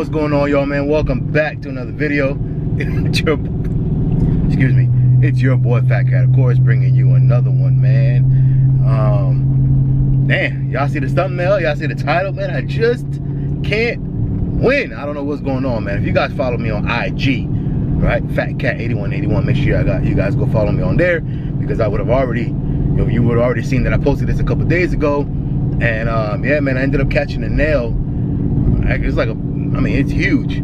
What's going on, y'all, man? Welcome back to another video. It's your boy FatKat, of course, bringing you another one, man. Man, y'all see the thumbnail, y'all see the title, man. I just can't win. I don't know what's going on, man. If you guys follow me on IG, right, FatKat8181, make sure you guys go follow me on there, because I would have already, you would have already seen that I posted this a couple days ago. And yeah, man, I ended up catching a nail. It's like a, it's huge,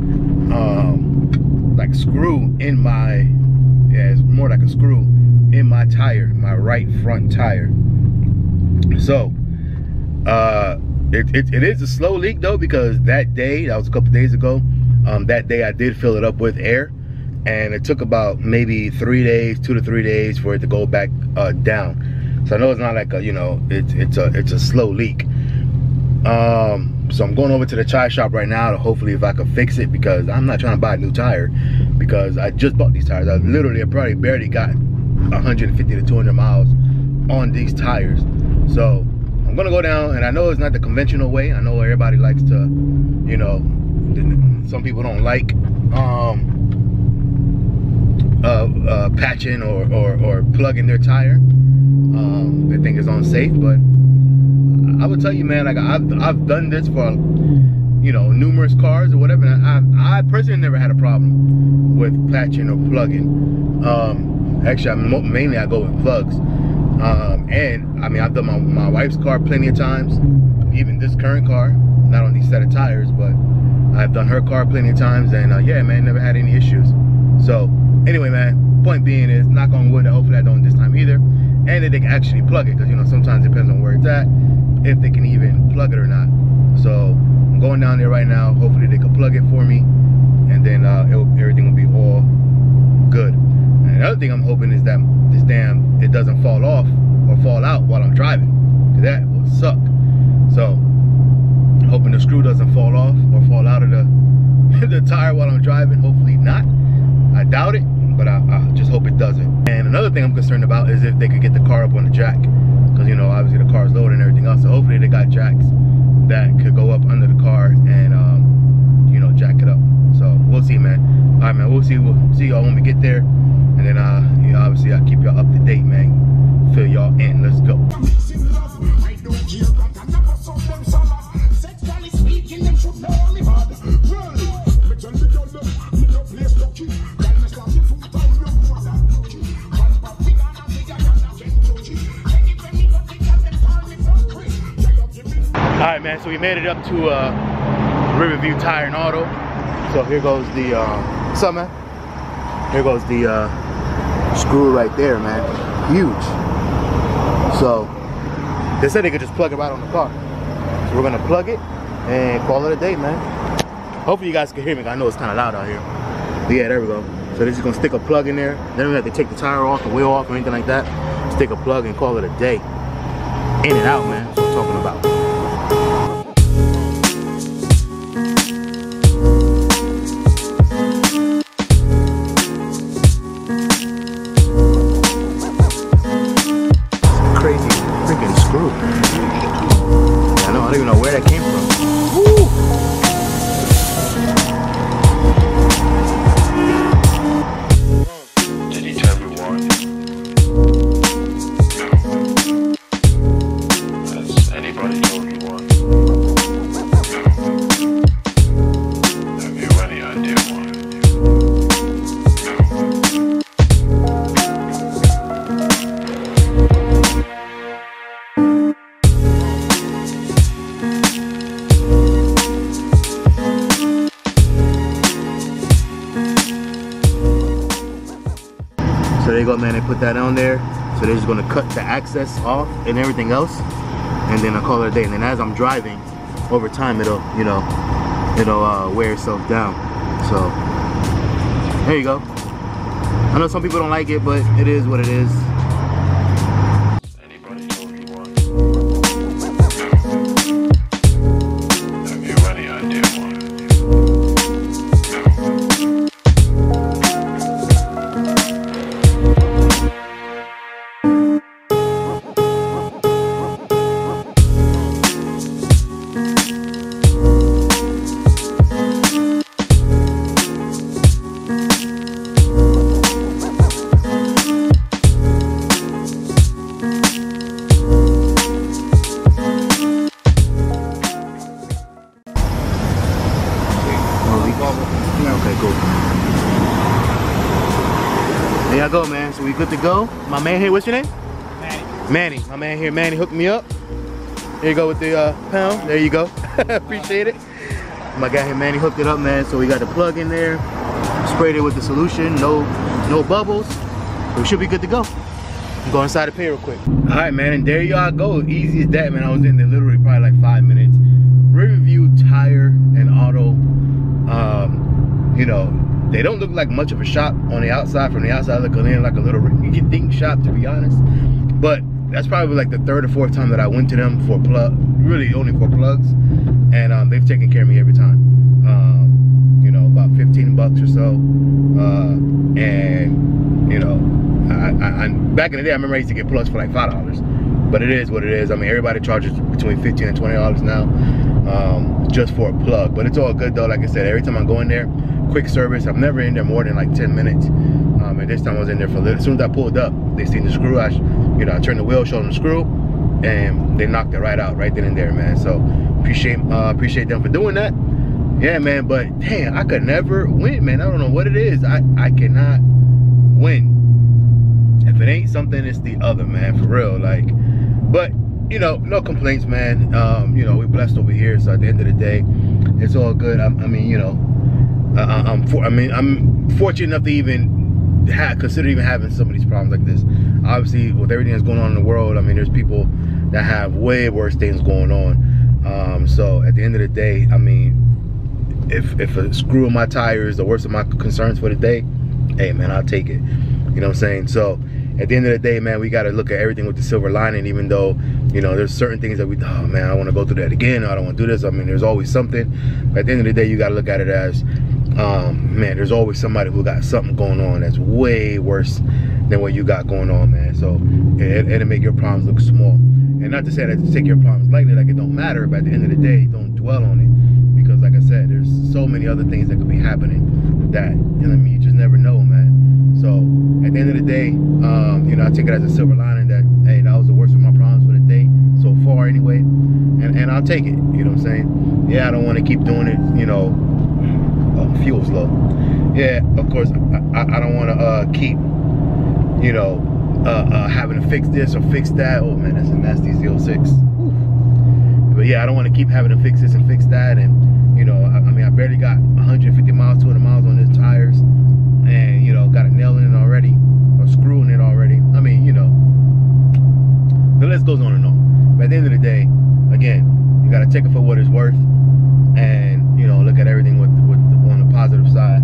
like screw in my, it's more like a screw in my tire, my right front tire. So it is a slow leak though, because that day, that was a couple days ago, that day I did fill it up with air, and it took about maybe 3 days, 2 to 3 days for it to go back down. So I know it's not like a, it's a slow leak. So I'm going over to the tire shop right now to hopefully if I can fix it, because I'm not trying to buy a new tire, because I just bought these tires. I literally probably barely got 150 to 200 miles on these tires. So I'm gonna go down, and I know it's not the conventional way. I know everybody likes to, some people don't like patching or plugging their tire. They think it's unsafe, but I would tell you, man, like I've done this for, numerous cars or whatever. And I personally never had a problem with patching or plugging. Actually, mainly I go with plugs. And I mean, I've done my wife's car plenty of times, even this current car, not on these set of tires, but I've done her car plenty of times. And yeah, man, never had any issues. So anyway, man, point being is, knock on wood, hopefully I don't this time either. And that they can actually plug it, because sometimes it depends on where it's at, if they can even plug it or not. So I'm going down there right now. Hopefully they can plug it for me, and then everything will be all good. And the other thing I'm hoping is that this damn, it doesn't fall off or fall out while I'm driving, because that will suck. So I'm hoping the screw doesn't fall off or fall out of the tire while I'm driving. Hopefully not. I doubt it, but I just hope it doesn't. And another thing I'm concerned about is if they could get the car up on the jack, because obviously the car's loaded and everything else, so hopefully they got jacks that could go up under the car and jack it up. So we'll see, man. All right, man, we'll see y'all when we get there, and then obviously I'll keep y'all up to date, man. Fill y'all in. Let's go. All right, man, so we made it up to Riverview Tire and Auto. So here goes the, summit. Here goes the screw right there, man. Huge. So they said they could just plug it right on the car. So we're gonna plug it and call it a day, man. Hopefully you guys can hear me, because I know it's kind of loud out here. But yeah, there we go. So they're just gonna stick a plug in there. They don't have to take the tire off, the wheel off, or anything like that. Stick a plug and call it a day. In and out, man, that's what I'm talking about. There you go, man, they put that on there. So they're just gonna cut the access off and everything else, and then I'll call it a day. And then as I'm driving, over time it'll, it'll wear itself down. So there you go. I know some people don't like it, but it is what it is. I go, man. So we good to go. My man here, what's your name? Manny. Manny. My man here, Manny, hooked me up. There you go with the pound. There you go. Appreciate it. My guy here, Manny, hooked it up, man. So we got the plug in there. Sprayed it with the solution. No bubbles. We should be good to go. Go inside the pay real quick. All right, man, and there y'all go. Easy as that, man. I was in there literally probably like 5 minutes. Riverview Tire and Auto. You know, they don't look like much of a shop on the outside. From the outside looking in, like a little rinky-dink shop, to be honest. But that's probably like the third or fourth time that I went to them for plug, really only for plugs, and they've taken care of me every time. You know, about 15 bucks or so, and you know. I back in the day, I remember I used to get plugs for like $5, but it is what it is. I mean, everybody charges between $15 and $20 now, just for a plug. But it's all good though. Like I said, every time I go in there, quick service. I'm never in there more than like 10 minutes. And this time I was in there for a little. As soon as I pulled up, they seen the screw. I turned the wheel, showed them the screw, and they knocked it right out, right then and there, man. So appreciate them for doing that. Yeah, man. But damn, I could never win, man. I don't know what it is. I cannot win. If it ain't something, it's the other, man, for real. Like, but you know, no complaints, man. You know, we're blessed over here, so at the end of the day, it's all good. I mean, you know, I'm fortunate enough to even consider even having some of these problems like this. Obviously, with everything that's going on in the world, I mean, there's people that have way worse things going on. So at the end of the day, I mean, if a screw in my tire is the worst of my concerns for the day, hey, man, I'll take it. You know what I'm saying? So at the end of the day, man, we got to look at everything with the silver lining, even though, you know, there's certain things that we, oh man, I want to go through that again. I don't want to do this. I mean, there's always something. But at the end of the day, you got to look at it as, man, there's always somebody who got something going on that's way worse than what you got going on, man. So it'll make your problems look small. And not to say that to take your problems lightly, like it don't matter, but at the end of the day, don't dwell on it. Because like I said, there's so many other things that could be happening that, you know what I mean, you just never know, man. So at the end of the day, you know, I take it as a silver lining that, hey, that was the worst of my problems for the day so far anyway, and I'll take it. You know what I'm saying? Yeah, I don't want to keep doing it, you know, fuel's low. Yeah, of course, I don't want to keep, you know, having to fix this or fix that. Oh man, that's a nasty Z06. But yeah, I don't want to keep having to fix this and fix that. And you know, I mean, I barely got 150 miles, 200 miles on these tires. And you know, got a nail in it already, or screw in it already. I mean, you know, the list goes on and on. But at the end of the day, again, you gotta take it for what it's worth, and you know, look at everything with on the positive side,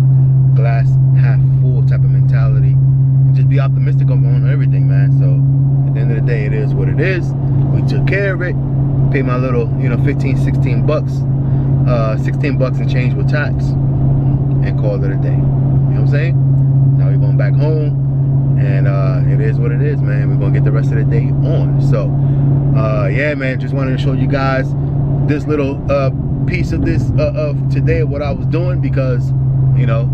glass half full type of mentality, and just be optimistic on everything, man. So at the end of the day, it is what it is. We took care of it. Paid my little, you know, 16 bucks, 16 bucks and change with tax, and called it a day. You know what I'm saying? Now we're going back home, and it is what it is, man. We're gonna get the rest of the day on. So yeah, man, just wanted to show you guys this little piece of this of today, what I was doing, because you know,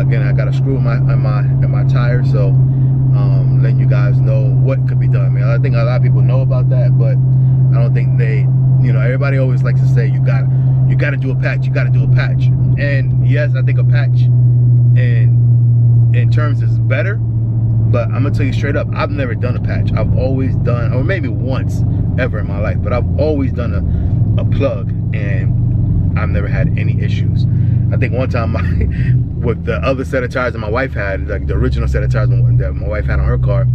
again, I got a screw in my tire. So letting you guys know what could be done. I mean, I think a lot of people know about that, but I don't think they, you know, everybody always likes to say you gotta do a patch, you gotta do a patch. And yes, I think a patch in terms is better, but I'm gonna tell you straight up, I've never done a patch. I've always done, or maybe once ever in my life, but I've always done a plug, and I've never had any issues. I think one time with the other set of tires that my wife had, like the original set of tires that my wife had on her car,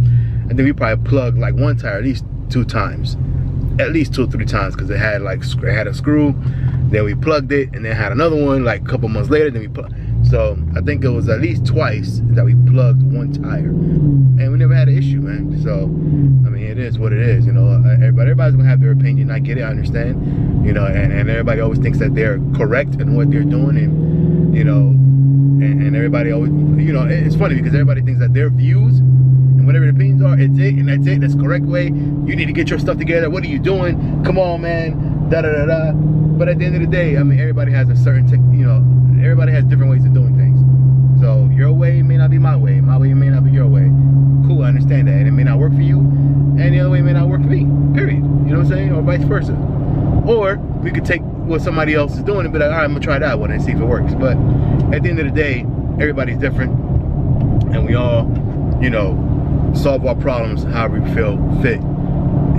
I think we probably plugged like one tire at least two times, at least two or three times, because it had a screw, then we plugged it, and then had another one like a couple months later, then we plugged. So I think it was at least twice that we plugged one tire, and we never had an issue, man. So I mean, it is what it is, you know. Everybody's gonna have their opinion. I get it, I understand, you know. And everybody always thinks that they're correct in what they're doing, and you know, and everybody always, you know, it's funny because everybody thinks that their views and whatever their opinions are, it's it and that's it. That's the correct way. You need to get your stuff together. What are you doing? Come on, man. Da da da da. But at the end of the day, I mean, everybody has a certain, you know. Everybody has different ways of doing things. So your way may not be my way. My way may not be your way. Cool, I understand that. And it may not work for you. And the other way may not work for me. Period. You know what I'm saying? Or vice versa. Or we could take what somebody else is doing and be like, all right, I'm going to try that one and see if it works. But at the end of the day, everybody's different. And we all, you know, solve our problems how we feel fit.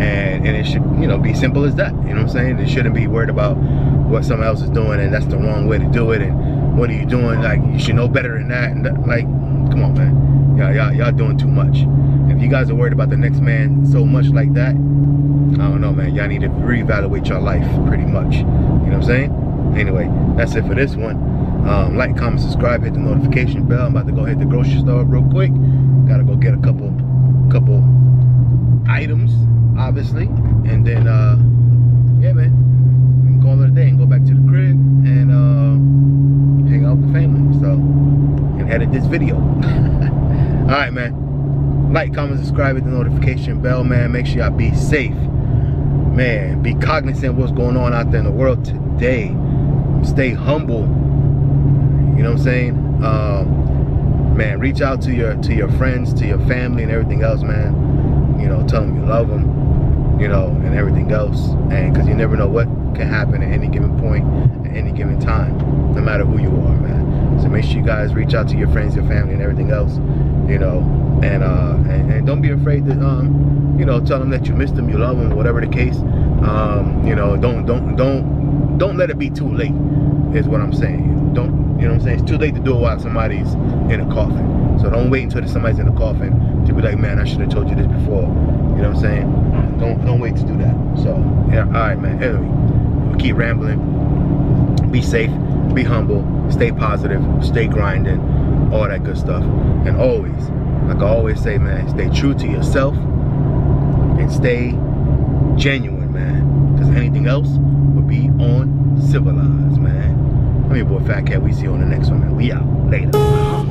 And it should, you know, be simple as that. You know what I'm saying? It shouldn't be worried about what someone else is doing and that's the wrong way to do it. And what are you doing? Like, you should know better than that. And like, come on, man. Y'all doing too much. If you guys are worried about the next man so much like that, I don't know, man. Y'all need to reevaluate your life pretty much. You know what I'm saying? Anyway, that's it for this one. Like, comment, subscribe, hit the notification bell. I'm about to go hit the grocery store real quick. Gotta go get a couple items, obviously, and then yeah, man, we can call it a day and go back to the crib and hang out with the family, so, and edit this video. All right, man, like, comment, subscribe, hit the notification bell, man. Make sure y'all be safe, man. Be cognizant of what's going on out there in the world today. Stay humble, you know what I'm saying? Man, reach out to your friends, to your family and everything else, man. You know, tell them you love them, you know, and everything else, and because you never know what can happen at any given point, at any given time, no matter who you are, man. So make sure you guys reach out to your friends, your family, and everything else, you know, and don't be afraid to, you know, tell them that you miss them, you love them, whatever the case. You know, don't let it be too late, is what I'm saying. Don't, you know what I'm saying? It's too late to do it while somebody's in a coffin. So don't wait until somebody's in a coffin to be like, man, I should have told you this before. You know what I'm saying? Don't wait to do that. So yeah, all right, man. Anyway, we'll keep rambling. Be safe, be humble, stay positive, stay grinding, all that good stuff. And always, like I always say, man, stay true to yourself and stay genuine, man. Because anything else would be uncivilized, man. I'm your boy FatKat. We see you on the next one, man. We out. Later.